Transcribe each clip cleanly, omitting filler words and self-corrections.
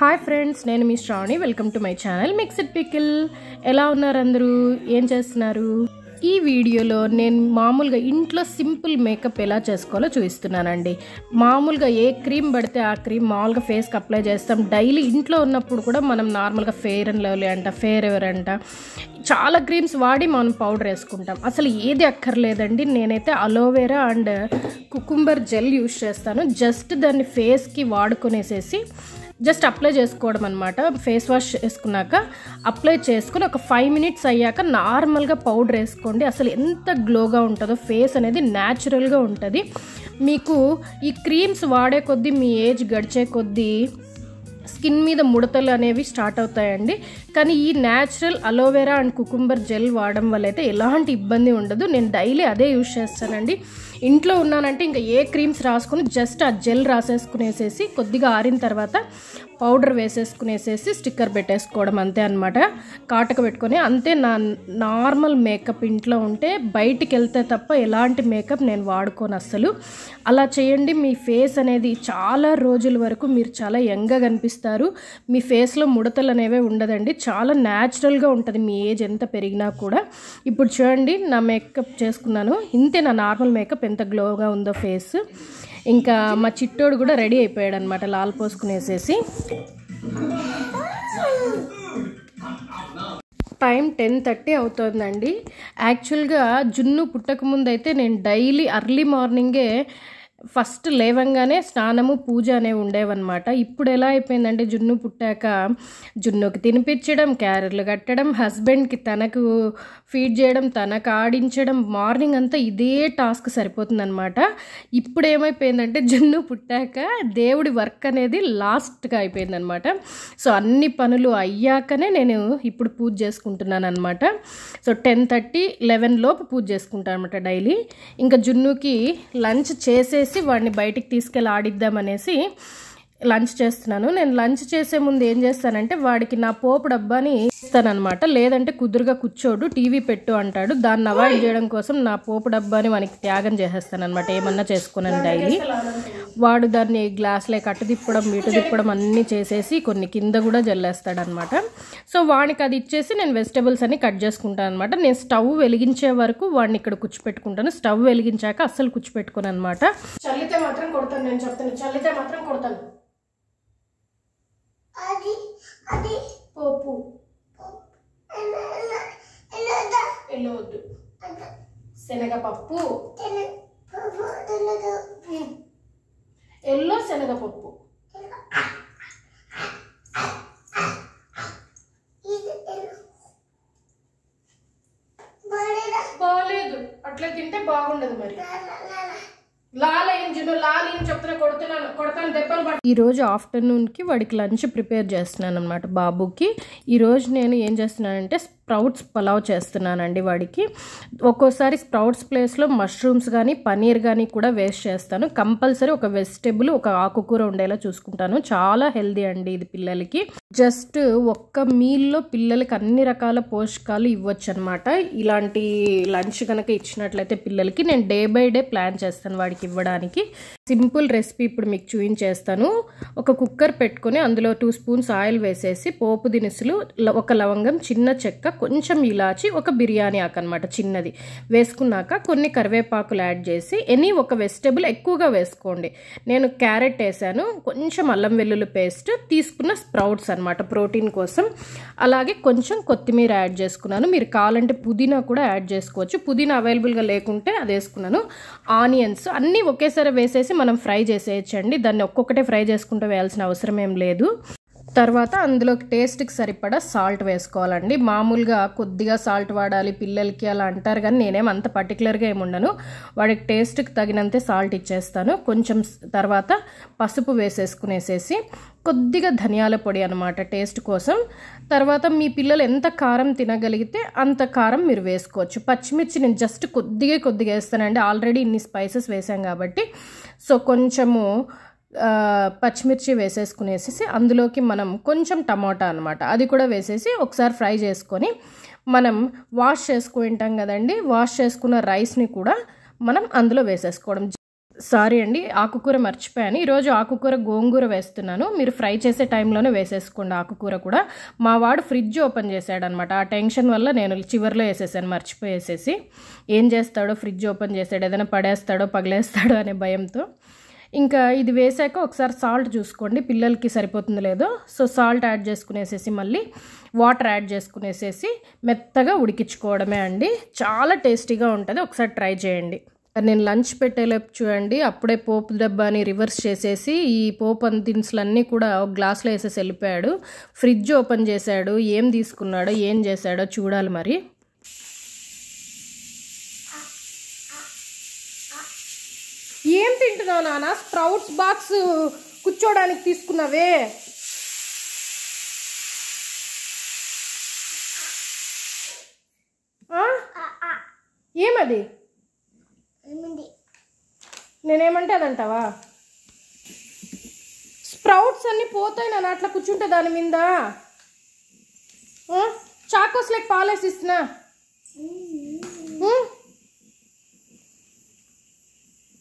Hi friends, nenu mi Shravani. Welcome to my channel Mixed Pickle. Ela unnaru andaru em chestunaru. ఈ వీడియోలో నేను మామూలుగా ఇంట్లో simple makeup ఎలా చేసుకోవాలో చూపిస్తున్నానండి. మామూలుగా ఏ క్రీమ్ పడితే ఆ క్రీమ్ మామూలుగా ఫేస్కి అప్లై చేస్తాం. డైలీ ఇంట్లో ఉన్నప్పుడు కూడా మనం నార్మల్గా ఫెయిర్ అండ్ లవ్లీ అంట, ఫెయిర్ ఎవర్ అంట, చాలా క్రీమ్స్ వాడి మనం పౌడర్ వేసుకుంటాం. అసలు ఏది అక్కర్లేదండి. నేనైతే aloe vera and cucumber gel use చేస్తాను. జస్ట్ దాన్ని ఫేస్కి వాడుకునేసేసి జస్ట్ అప్లై చేసుకోవడం అనమాట. ఫేస్ వాష్ చేసుకున్నాక అప్లై చేసుకుని ఒక 5 minutes అయ్యాక నార్మల్గా పౌడర్ వేసుకోండి. అసలు ఎంత గ్లోగా ఉంటుందో ఫేస్ అనేది న్యాచురల్గా ఉంటుంది. మీకు ఈ క్రీమ్స్ వాడే కొద్దీ మీ ఏజ్ గడిచే కొద్దీ స్కిన్ మీద ముడతలు అనేవి స్టార్ట్ అవుతాయండి. కానీ ఈ natural aloe vera and cucumber gel వాడడం వల్ల అయితే ఎలాంటి ఇబ్బంది ఉండదు. నేను డైలీ అదే యూజ్ చేస్తానండి. ఇంట్లో ఉన్నానంటే ఇంకా ఏ క్రీమ్స్ రాసుకొని జస్ట్ ఆ జెల్ రాసేసుకునేసేసి కొద్దిగా ఆరిన తర్వాత పౌడర్ వేసేసుకునేసేసి స్టిక్కర్ పెట్టేసుకోవడం అంతే అనమాట. కాటక పెట్టుకొని అంతే. నా నార్మల్ మేకప్ ఇంట్లో ఉంటే బయటికి వెళ్తే తప్ప ఎలాంటి మేకప్ నేను వాడుకోను అస్సలు. అలా చేయండి. మీ ఫేస్ అనేది చాలా రోజుల వరకు మీరు చాలా యంగ్గా కనిపిస్తారు. మీ ఫేస్లో ముడతలు అనేవి ఉండదండి. చాలా న్యాచురల్గా ఉంటుంది మీ ఏజ్ ఎంత పెరిగినా కూడా. ఇప్పుడు చూడండి, నా మేకప్ చేసుకున్నాను. ఇంతే నా నార్మల్ మేకప్. ఎంత గ్లోగా ఉందో ఫేస్. ఇంకా మా చిట్టోడు కూడా రెడీ అయిపోయాడు అనమాట. లాల్ పోసుకునేసేసి టైం 10:30 అవుతుందండి. యాక్చువల్గా జున్ను పుట్టకముందు అయితే నేను డైలీ అర్లీ మార్నింగే ఫస్ట్ లేవంగానే స్నానము పూజ అనేవి ఉండేవన్నమాట. ఇప్పుడు ఎలా అయిపోయిందంటే జున్ను పుట్టాక జున్నుకి తినిపించడం, క్యారెట్లు కట్టడం, హస్బెండ్కి తనకు ఫీడ్ చేయడం, తనకు ఆడించడం, మార్నింగ్ అంతా ఇదే టాస్క్ సరిపోతుందన్నమాట. ఇప్పుడు ఏమైపోయిందంటే జున్ను పుట్టాక దేవుడి వర్క్ అనేది లాస్ట్గా అయిపోయిందనమాట. సో అన్ని పనులు అయ్యాకనే నేను ఇప్పుడు పూజ చేసుకుంటున్నాను అనమాట. సో 10:30, 11 లోపు పూజ చేసుకుంటాను అనమాట డైలీ. ఇంకా జున్నుకి లంచ్ చేసే వాడిని బయటికి తీసుకెళ్ళి ఆడిద్దామనేసి లంచ్ చేస్తున్నాను. నేను లంచ్ చేసే ముందు ఏం చేస్తానంటే వాడికి నా పోపు డబ్బాని ఇస్తానన్నమాట. లేదంటే కుదురుగా కూర్చోడు, టీవీ పెట్టు అంటాడు. దాన్ని అవాయిడ్ చేయడం కోసం నా పోపు డబ్బాని వానికి త్యాగం చేసేస్తానమాట. ఏమన్నా చేసుకున్నాను డైలీ. వాడు దాన్ని గ్లాసులే కట్టు తిప్పడం, వీటు తిప్పడం అన్నీ చేసేసి కొన్ని కింద కూడా జల్లేస్తాడనమాట. సో వాడికి అది ఇచ్చేసి నేను వెజిటబుల్స్ అన్ని కట్ చేసుకుంటాను అనమాట. నేను స్టవ్ వెలిగించే వరకు వాడిని ఇక్కడ కూర్చోపెట్టుకుంటాను. స్టవ్ వెలిగించాక అస్సలు కూర్చోపెట్టుకుని అనమాట. చల్లితే మాత్రం కొడతాను, నేను చెప్తాను. చల్లితే మాత్రం కొడతాను. అది అది పోపు ఎల్లుద్దు, శనగపప్పు ఎల్లో, శనగపప్పు బాగాలేదు. అట్లా తింటే బాగుండదు. మరి ఈరోజు ఆఫ్టర్నూన్కి వాడికి లంచ్ ప్రిపేర్ చేస్తున్నాను అనమాట బాబుకి. ఈరోజు నేను ఏం చేస్తున్నానంటే స్ప్రౌట్స్ పలావ్ చేస్తున్నానండి వాడికి. ఒక్కోసారి స్ప్రౌట్స్ ప్లేస్లో మష్రూమ్స్ కానీ పనీర్ కానీ కూడా వేస్ట్ చేస్తాను. కంపల్సరీ ఒక వెజిటేబుల్, ఒక ఆకుకూర ఉండేలా చూసుకుంటాను. చాలా హెల్దీ అండి ఇది పిల్లలకి. జస్ట్ ఒక్క మీల్లో పిల్లలకి అన్ని రకాల పోషకాలు ఇవ్వచ్చు అనమాట. ఇలాంటి లంచ్ కనుక ఇచ్చినట్లయితే పిల్లలకి. నేను డే బై డే ప్లాన్ చేస్తాను వాడికి ఇవ్వడానికి. సింపుల్ రెసిపీ ఇప్పుడు మీకు చూపించేస్తాను. ఒక కుక్కర్ పెట్టుకొని అందులో 2 స్పూన్స్ ఆయిల్ వేసేసి పోపు దినుసులు, ఒక లవంగం, చిన్న చెక్క, కొంచెం ఇలాచి, ఒక బిర్యానీ ఆకు అనమాట చిన్నది వేసుకున్నాక కొన్ని కరివేపాకులు యాడ్ చేసి ఎనీ ఒక వెజిటబుల్ ఎక్కువగా వేసుకోండి. నేను క్యారెట్ వేసాను, కొంచెం అల్లం వెల్లుల్లి పేస్ట్, తీసుకున్న స్ప్రౌట్స్ అనమాట ప్రోటీన్ కోసం. అలాగే కొంచెం కొత్తిమీర యాడ్ చేసుకున్నాను. మీరు కావాలంటే పుదీనా కూడా యాడ్ చేసుకోవచ్చు. పుదీనా అవైలబుల్గా లేకుంటే అది వేసుకున్నాను. ఆనియన్స్ అన్నీ ఒకేసారి వేసేసి మనం ఫ్రై చేసేయచ్చండి. దాన్ని ఒక్కొక్కటే ఫ్రై చేసుకుంటూ వేయాల్సిన అవసరం ఏం లేదు. తర్వాత అందులోకి టేస్ట్కి సరిపడా సాల్ట్ వేసుకోవాలండి. మామూలుగా కొద్దిగా సాల్ట్ వాడాలి పిల్లలకి అలా అంటారు, కానీ నేనేం అంత పర్టికులర్గా ఏమి ఉండను. వాడికి టేస్ట్కి తగినంతే సాల్ట్ ఇచ్చేస్తాను కొంచెం. తర్వాత పసుపు వేసేసుకునేసేసి కొద్దిగా ధనియాల పొడి అనమాట టేస్ట్ కోసం. తర్వాత మీ పిల్లలు ఎంత కారం తినగలిగితే అంత కారం మీరు వేసుకోవచ్చు. పచ్చిమిర్చి నేను జస్ట్ కొద్దిగా వేస్తానండి. ఆల్రెడీ ఇన్ని స్పైసెస్ వేసాం కాబట్టి. సో కొంచెము పచ్చిమిర్చి వేసేసుకునేసేసి అందులోకి మనం కొంచెం టమాటా అనమాట అది కూడా వేసేసి ఒకసారి ఫ్రై చేసుకొని మనం వాష్ చేసుకుంటాం కదండి. వాష్ చేసుకున్న రైస్ని కూడా మనం అందులో వేసేసుకోవడం. సారీ అండి ఆకుకూర మర్చిపోయాను. ఈరోజు ఆకుకూర గోంగూర వేస్తున్నాను. మీరు ఫ్రై చేసే టైంలోనే వేసేసుకోండి ఆకుకూర కూడా. మా వాడు ఫ్రిడ్జ్ ఓపెన్ చేశాడనమాట. ఆ టెన్షన్ వల్ల నేను చివరిలో వేసేసాను మర్చిపోయేసేసి. ఏం చేస్తాడో ఫ్రిడ్జ్ ఓపెన్ చేశాడు, ఏదైనా పడేస్తాడో పగిలేస్తాడో అనే భయంతో. ఇంకా ఇది వేసాక ఒకసారి సాల్ట్ చూసుకోండి పిల్లలకి సరిపోతుందో లేదో. సో సాల్ట్ యాడ్ చేసుకునేసేసి మళ్ళీ వాటర్ యాడ్ చేసుకునేసేసి మెత్తగా ఉడికించుకోవడమే అండి. చాలా టేస్టీగా ఉంటుంది, ఒకసారి ట్రై చేయండి. నేను లంచ్ పెట్టేలోపు చూడండి అప్పుడే పోపు డబ్బాని రివర్స్ చేసేసి ఈ పోపు అంత దినుసులన్నీ కూడా ఒక గ్లాస్లో వేసేసి వెళ్ళిపోయాడు. ఫ్రిడ్జ్ ఓపెన్ చేశాడు, ఏం తీసుకున్నాడో ఏం చేశాడో చూడాలి మరి. ఏం తింటున్నావు నాన్న? స్ప్రౌట్స్ బాక్స్ కూర్చోడానికి తీసుకున్నావే. ఏమది? నేనేమంటే అదంటావా? స్ప్రౌట్స్ అన్నీ పోతాయి నాన్న అట్లా కూర్చుంటే దాని మీద. చాకోస్ లైక్ పాలేసి ఇస్తున్నా.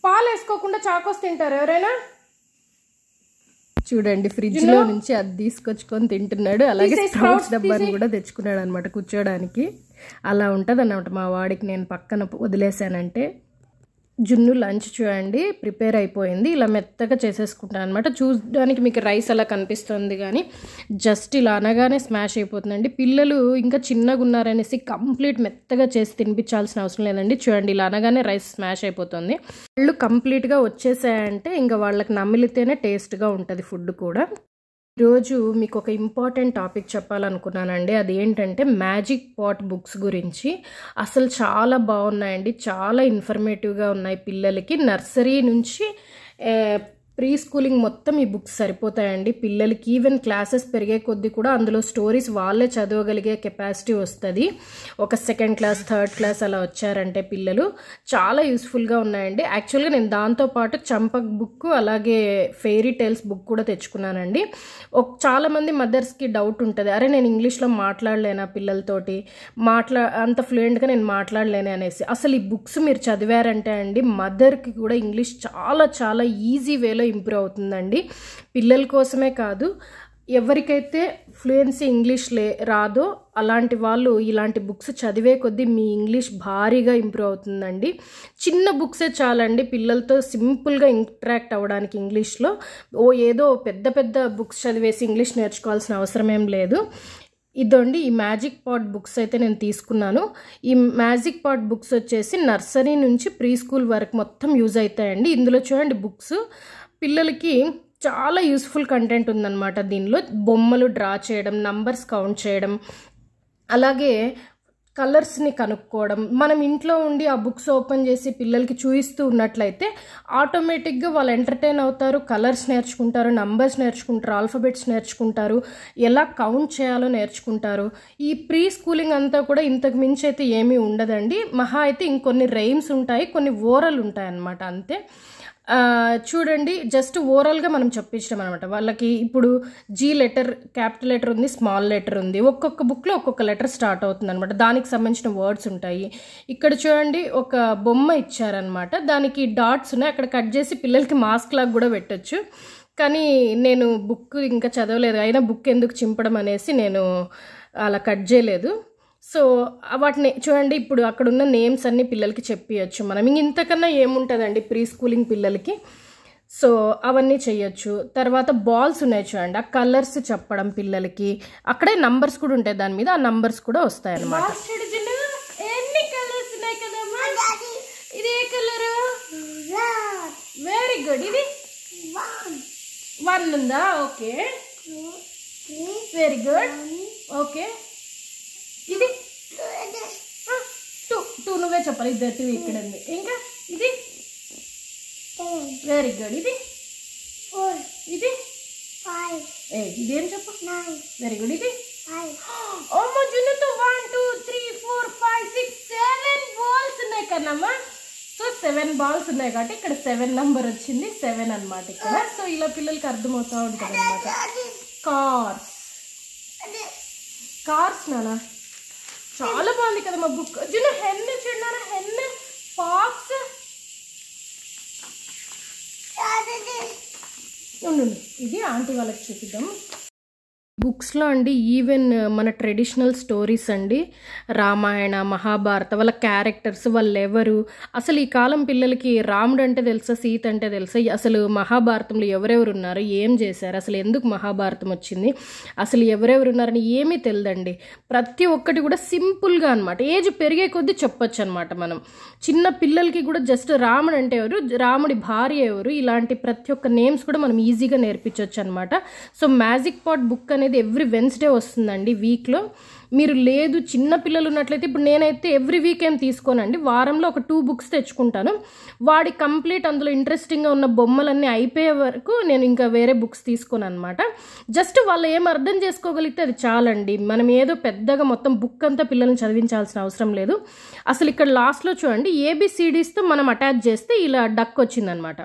పాలు వేసుకోకుండా చాకోస్ తింటారు ఎవరైనా? చూడండి ఫ్రిడ్జ్ లో నుంచి అది తీసుకొచ్చుకొని తింటున్నాడు. అలాగే స్ప్రౌట్స్ డబ్బాని కూడా తెచ్చుకున్నాడు అనమాట కూర్చోడానికి. అలా ఉంటుంది అన్నమాట మా వాడికి నేను పక్కన వదిలేసానంటే. జున్ను లంచ్ చూడండి ప్రిపేర్ అయిపోయింది. ఇలా మెత్తగా చేసేసుకుంటాను అనమాట. చూడడానికి మీకు రైస్ అలా కనిపిస్తుంది కానీ జస్ట్ ఇలా అనగానే స్మాష్ అయిపోతుందండి. పిల్లలు ఇంకా చిన్నగా ఉన్నారనేసి కంప్లీట్ మెత్తగా చేసి తినిపించాల్సిన అవసరం లేదండి. చూడండి ఇలా అనగానే రైస్ స్మాష్ అయిపోతుంది. వాళ్ళు కంప్లీట్గా వచ్చేసాయంటే ఇంకా వాళ్ళకి నమిలితేనే టేస్ట్గా ఉంటుంది ఫుడ్ కూడా. ఈరోజు మీకు ఒక ఇంపార్టెంట్ టాపిక్ చెప్పాలనుకున్నానండి. అదేంటంటే మ్యాజిక్ పాట్ బుక్స్ గురించి. అసలు చాలా బాగున్నాయండి, చాలా ఇన్ఫర్మేటివ్గా ఉన్నాయి పిల్లలకి. నర్సరీ నుంచి ప్రీ స్కూలింగ్ మొత్తం ఈ బుక్స్ సరిపోతాయండి పిల్లలకి. ఈవెన్ క్లాసెస్ పెరిగే కొద్దీ కూడా అందులో స్టోరీస్ వాళ్ళే చదవగలిగే కెపాసిటీ వస్తుంది. ఒక సెకండ్ క్లాస్ థర్డ్ క్లాస్ అలా వచ్చారంటే పిల్లలు చాలా యూస్ఫుల్గా ఉన్నాయండి. యాక్చువల్గా నేను దాంతోపాటు చంపక్ బుక్ అలాగే ఫెయిరీ టేల్స్ బుక్ కూడా తెచ్చుకున్నానండి. చాలామంది మదర్స్కి డౌట్ ఉంటుంది, అరే నేను ఇంగ్లీష్లో మాట్లాడలేనా పిల్లలతోటి, అంత ఫ్లూయెంట్గా నేను మాట్లాడలేను అనేసి. అసలు ఈ బుక్స్ మీరు చదివారంటే అండి మదర్కి కూడా ఇంగ్లీష్ చాలా చాలా ఈజీ వేలో ఇంప్రూవ్ అవుతుందండి. పిల్లల కోసమే కాదు, ఎవరికైతే ఫ్లూయెన్సీ ఇంగ్లీష్ రాదో అలాంటి వాళ్ళు ఇలాంటి బుక్స్ చదివే కొద్దీ మీ ఇంగ్లీష్ భారీగా ఇంప్రూవ్ అవుతుందండి. చిన్న బుక్సే చాలండి పిల్లలతో సింపుల్గా ఇంటరాక్ట్ అవ్వడానికి ఇంగ్లీష్లో. ఏదో పెద్ద పెద్ద బుక్స్ చదివేసి ఇంగ్లీష్ నేర్చుకోవాల్సిన అవసరం ఏం లేదు. ఇదండి ఈ మ్యాజిక్ పాట్ బుక్స్ అయితే నేను తీసుకున్నాను. ఈ మ్యాజిక్ పాట్ బుక్స్ వచ్చేసి నర్సరీ నుంచి ప్రీ స్కూల్ వరకు మొత్తం యూజ్ అవుతాయండి. ఇందులో చూడండి బుక్స్ పిల్లలకి చాలా యూస్ఫుల్ కంటెంట్ ఉందన్నమాట. దీనిలో బొమ్మలు డ్రా చేయడం, నంబర్స్ కౌంట్ చేయడం, అలాగే కలర్స్ని కనుక్కోవడం. మనం ఇంట్లో ఉండి ఆ బుక్స్ ఓపెన్ చేసి పిల్లలకి చూపిస్తూ ఉన్నట్లయితే ఆటోమేటిక్గా వాళ్ళు ఎంటర్టైన్ అవుతారు, కలర్స్ నేర్చుకుంటారు, నంబర్స్ నేర్చుకుంటారు, ఆల్ఫబెట్స్ నేర్చుకుంటారు, ఎలా కౌంట్ చేయాలో నేర్చుకుంటారు. ఈ ప్రీ స్కూలింగ్ అంతా కూడా ఇంతకు మించి అయితే ఏమీ ఉండదండి. మహా అయితే ఇంకొన్ని రైమ్స్ ఉంటాయి, కొన్ని ఓరల్ ఉంటాయి అన్నమాట, అంతే. చూడండి జస్ట్ ఓవరాల్గా మనం చెప్పించడం అనమాట వాళ్ళకి. ఇప్పుడు జీ లెటర్, క్యాపిటల్ లెటర్ ఉంది, స్మాల్ లెటర్ ఉంది. ఒక్కొక్క బుక్లో ఒక్కొక్క లెటర్ స్టార్ట్ అవుతుంది అనమాట. దానికి సంబంధించిన వర్డ్స్ ఉంటాయి. ఇక్కడ చూడండి ఒక బొమ్మ ఇచ్చారనమాట, దానికి డాట్స్ ఉన్నాయి. అక్కడ కట్ చేసి పిల్లలకి మాస్క్ లాగా కూడా పెట్టచ్చు. కానీ నేను బుక్ ఇంకా చదవలేదు, అయినా బుక్ ఎందుకు చింపడం అనేసి నేను అలా కట్ చేయలేదు. సో వాటిని చూడండి ఇప్పుడు అక్కడున్న నేమ్స్ అన్నీ పిల్లలకి చెప్పియచ్చు మనం. ఇంతకన్నా ఏముంటుందండి ప్రీ స్కూలింగ్ పిల్లలకి. సో అవన్నీ చేయొచ్చు. తర్వాత బాల్స్ ఉన్నాయి చూడండి, ఆ కలర్స్ చెప్పడం పిల్లలకి. అక్కడే నంబర్స్ కూడా ఉంటాయి దాని మీద, ఆ నంబర్స్ కూడా వస్తాయి అన్నమాట. Very good. ఇది వన్ ఉందా? Okay very good. ఓకే ఇది టూ టూ నువ్వే చెప్పాలి, ఇది టూ ఇక్కడ ఉంది. ఇంకా ఇది వెరీ గుడ్. ఇది ఫోర్. ఇది ఫైవ్. ఇదేం చెప్పు? Very good. ఇది ఓమ్మా జున్నుతో 1 2 3 4 5 6 7 బాల్స్ ఉన్నాయి కదమ్మా. సో 7 బాల్స్ ఉన్నాయి కాబట్టి ఇక్కడ 7 నెంబర్ వచ్చింది, 7 అన్నమాట ఇక్కడ. సో ఇలా పిల్లలకి అర్థమవుతూ ఉంటుంది అన్నమాట. కార్స్ కార్స్ నానా చాలా బాగుంది కదా మా బుక్. జున్ను హెన్ చూడనా? హెన్, ఫాక్స్, ఇది ఆంటీ వాళ్ళకి చూపిద్దాము. బుక్స్లో అండి ఈవెన్ మన ట్రెడిషనల్ స్టోరీస్ అండి, రామాయణ మహాభారత వాళ్ళ క్యారెక్టర్స్ వాళ్ళెవరు, అసలు ఈ కాలం పిల్లలకి రాముడు అంటే తెలుసా, సీత అంటే తెలుసా, అసలు మహాభారతంలో ఎవరెవరు ఉన్నారు, ఏం చేశారు, అసలు ఎందుకు మహాభారతం వచ్చింది, అసలు ఎవరెవరు ఉన్నారని ఏమీ తెలియదండి. ప్రతి ఒక్కటి కూడా సింపుల్గా అనమాట, ఏజ్ పెరిగే కొద్దీ చెప్పొచ్చు అనమాట. మనం చిన్న పిల్లలకి కూడా జస్ట్ రాముడు అంటే ఎవరు, రాముడి భార్య ఎవరు, ఇలాంటి ప్రతి ఒక్క నేమ్స్ కూడా మనం ఈజీగా నేర్పించవచ్చు అనమాట. సో మ్యాజిక్ పాట్ బుక్ అనేది ఎవ్రీ వెన్స్డే వస్తుందండి వీక్లో. మీరు లేదు చిన్న పిల్లలు ఉన్నట్లయితే, ఇప్పుడు నేనైతే ఎవ్రీ వీక్ ఏం తీసుకోనండి, వారంలో ఒక 2 బుక్స్ తెచ్చుకుంటాను. వాడి కంప్లీట్ అందులో ఇంట్రెస్టింగ్గా ఉన్న బొమ్మలన్నీ అయిపోయే వరకు నేను ఇంకా వేరే బుక్స్ తీసుకోను అనమాట. జస్ట్ వాళ్ళు ఏం అర్థం చేసుకోగలిగితే అది చాలండి. మనం ఏదో పెద్దగా మొత్తం బుక్ అంతా పిల్లల్ని చదివించాల్సిన అవసరం లేదు. అసలు ఇక్కడ లాస్ట్లో చూడండి, ఏబిసిడీస్తో మనం అటాచ్ చేస్తే ఇలా డక్ వచ్చిందనమాట.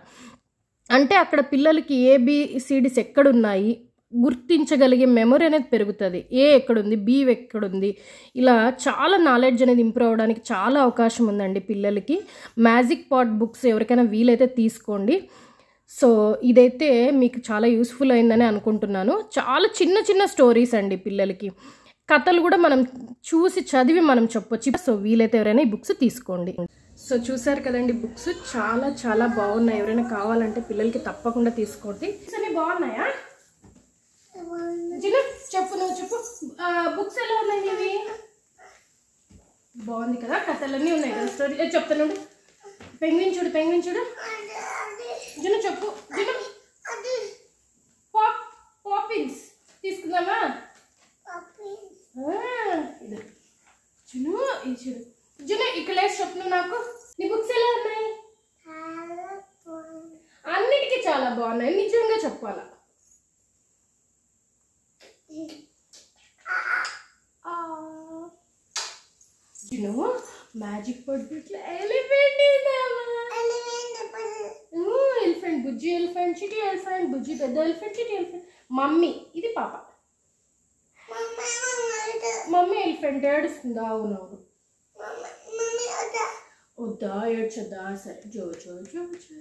అంటే అక్కడ పిల్లలకి ఏబిసిడీస్ ఎక్కడున్నాయి గుర్తించగలిగే మెమొరీ అనేది పెరుగుతుంది. ఏ ఎక్కడుంది, బి ఎక్కడుంది, ఇలా చాలా నాలెడ్జ్ అనేది ఇంప్రూవ్ అవ్వడానికి చాలా అవకాశం ఉందండి పిల్లలకి. మ్యాజిక్ పాట్ బుక్స్ ఎవరికైనా వీలైతే తీసుకోండి. సో ఇదైతే మీకు చాలా యూస్ఫుల్ అయిందని అనుకుంటున్నాను. చాలా చిన్న చిన్న స్టోరీస్ అండి, పిల్లలకి కథలు కూడా మనం చూసి చదివి మనం చెప్పొచ్చు. సో వీలైతే ఎవరైనా ఈ బుక్స్ తీసుకోండి. సో చూసారు కదండి, బుక్స్ చాలా చాలా బాగున్నాయి. ఎవరైనా కావాలంటే పిల్లలకి తప్పకుండా తీసుకోండి. బాగున్నాయా జిన, చెప్పు నువ్వు చెప్పు. బుక్స్ ఎలా ఉన్నాయి ఇవి? బాగుంది కదా, కథలన్నీ ఉన్నాయి కదా, స్టోరీ చెప్తానండి. పెంగ్విన్ చూడు, పెంగ్విన్ చూడు. జిన చెప్పు, జిన పాపిన్స్ తీసుకుందామా? జిను ఇది చూడు, జిన ఇక్కడ లేదు చెప్పు. నాకు నీ బుక్స్ ఎలా ఉన్నాయి? అన్నిటికీ చాలా బాగున్నాయి, నిజంగా చెప్పాలా? మ్యాజిక్ పాట్ బుక్ లో ఎలిఫెంట్ ఎలిఫెంట్ బుజ్జి ఎలిఫెంట్, చిటి ఎలిఫెంట్, బుజ్జి పెద్ద ఎలిఫెంట్, చిటి ఎలిఫెంట్, మమ్మీ ఇది పాప, మమ్మీ ఎలిఫెంట్ ఏడుస్తుందా? అవునవును. వద్దా ఏడ్చొద్దా? సరే జో జో జో జో.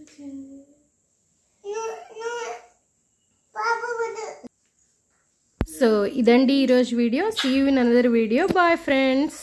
సో ఇదండి ఈరోజు video. See you in another video. Bye friends.